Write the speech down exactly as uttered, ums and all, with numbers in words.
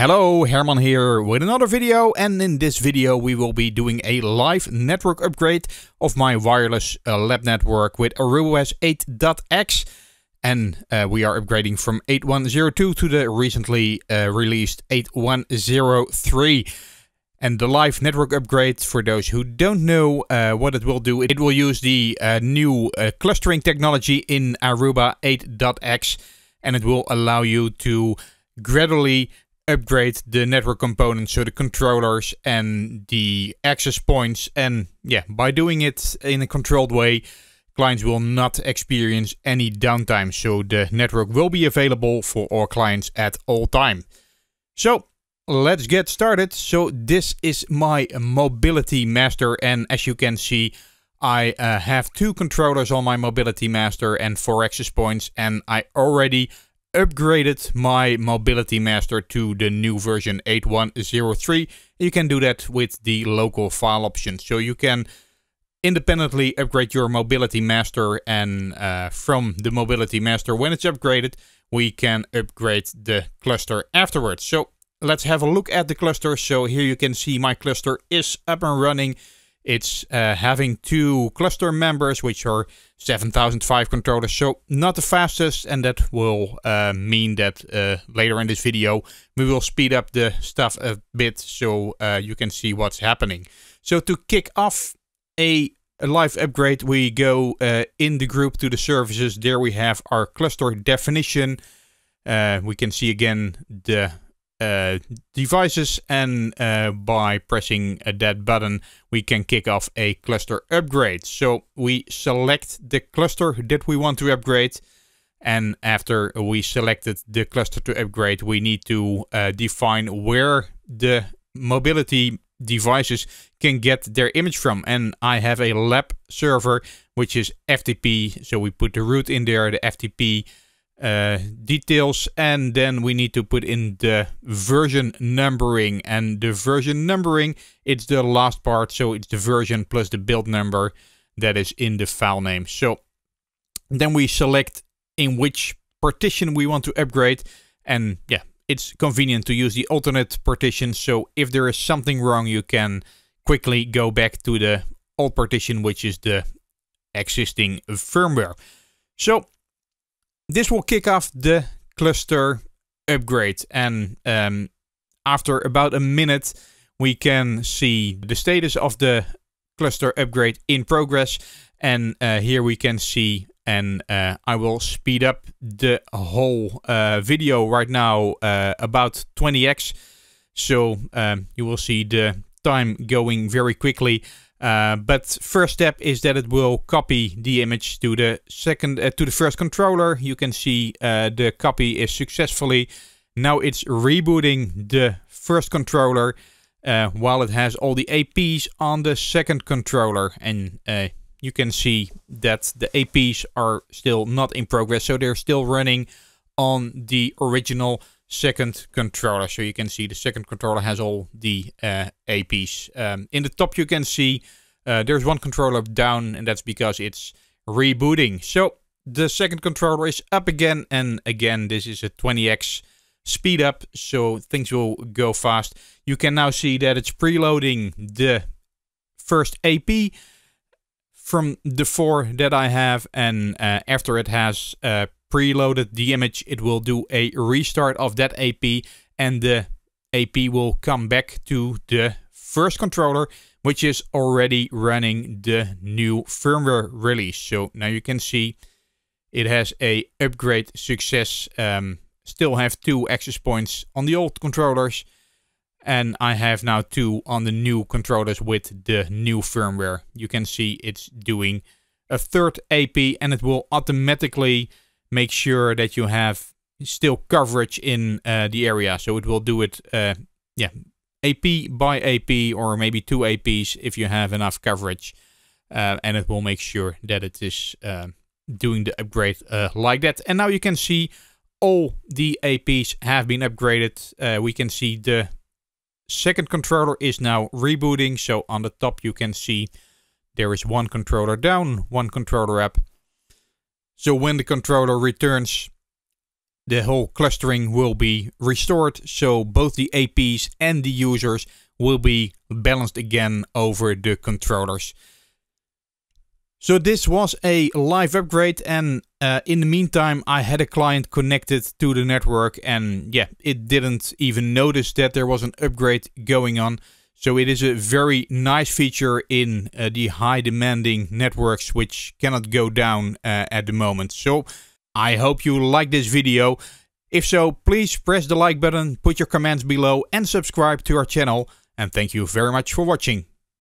Hello, Hermann here with another video, and in this video we will be doing a live network upgrade of my wireless uh, lab network with ArubaOS eight dot X, and uh, we are upgrading from eight one zero two to the recently uh, released eight one zero three. And the live network upgrade, for those who don't know uh, what it will do, it will use the uh, new uh, clustering technology in Aruba eight dot X, and it will allow you to gradually upgrade the network components, so the controllers and the access points. And yeah, by doing it in a controlled way, clients will not experience any downtime, so the network will be available for all clients at all time. So let's get started. So this is my Mobility Master, and as you can see, I uh, have two controllers on my Mobility Master and four access points, and I already upgraded my Mobility Master to the new version eight one zero three. You can do that with the local file option, so you can independently upgrade your Mobility Master, and uh, from the Mobility Master, when it's upgraded, we can upgrade the cluster afterwards. So let's have a look at the cluster. So here you can see my cluster is up and running. It's uh, having two cluster members, which are seven thousand five controllers, so not the fastest, and that will uh, mean that uh, later in this video we will speed up the stuff a bit, so uh, you can see what's happening. So to kick off a, a live upgrade, we go uh, in the group to the services. There we have our cluster definition. Uh, we can see again the Uh, devices, and uh, by pressing uh, that button we can kick off a cluster upgrade. So we select the cluster that we want to upgrade, and after we selected the cluster to upgrade, we need to uh, define where the mobility devices can get their image from. And I have a lab server which is F T P, so we put the root in there, the F T P Uh, details, and then we need to put in the version numbering. And the version numbering, it's the last part, so it's the version plus the build number that is in the file name. So then we select in which partition we want to upgrade, and yeah, it's convenient to use the alternate partition, so if there is something wrong, you can quickly go back to the old partition, which is the existing firmware. So this will kick off the cluster upgrade, and um, after about a minute we can see the status of the cluster upgrade in progress. And uh, here we can see, and uh, I will speed up the whole uh, video right now uh, about twenty x, so um, you will see the time going very quickly. Uh, but first step is that it will copy the image to the second uh, to the first controller. You can see uh, the copy is successfully. Now it's rebooting the first controller uh, while it has all the A Ps on the second controller, and uh, you can see that the A Ps are still not in progress, so they're still running on the original second controller. So you can see the second controller has all the uh, A Ps. Um, in the top you can see uh, there's one controller down, and that's because it's rebooting. So the second controller is up again, and again this is a twenty x speed up, so things will go fast. You can now see that it's preloading the first A P from the four that I have, and uh, after it has uh, preloaded the image, it will do a restart of that A P, and the A P will come back to the first controller, which is already running the new firmware release. So now you can see it has a upgrade success. Um, still have two access points on the old controllers, and I have now two on the new controllers with the new firmware. You can see it's doing a third A P, and it will automatically make sure that you have still coverage in uh, the area. So it will do it uh, yeah, A P by A P, or maybe two A Ps if you have enough coverage. Uh, and it will make sure that it is uh, doing the upgrade uh, like that. And now you can see all the A Ps have been upgraded. Uh, we can see the second controller is now rebooting. So on the top you can see there is one controller down, one controller up. So when the controller returns, the whole clustering will be restored, so both the A Ps and the users will be balanced again over the controllers. So this was a live upgrade, and uh, in the meantime I had a client connected to the network, and yeah, it didn't even notice that there was an upgrade going on. So it is a very nice feature in uh, the high demanding networks which cannot go down uh, at the moment. So I hope you like this video. If so, please press the like button, put your comments below and subscribe to our channel. And thank you very much for watching.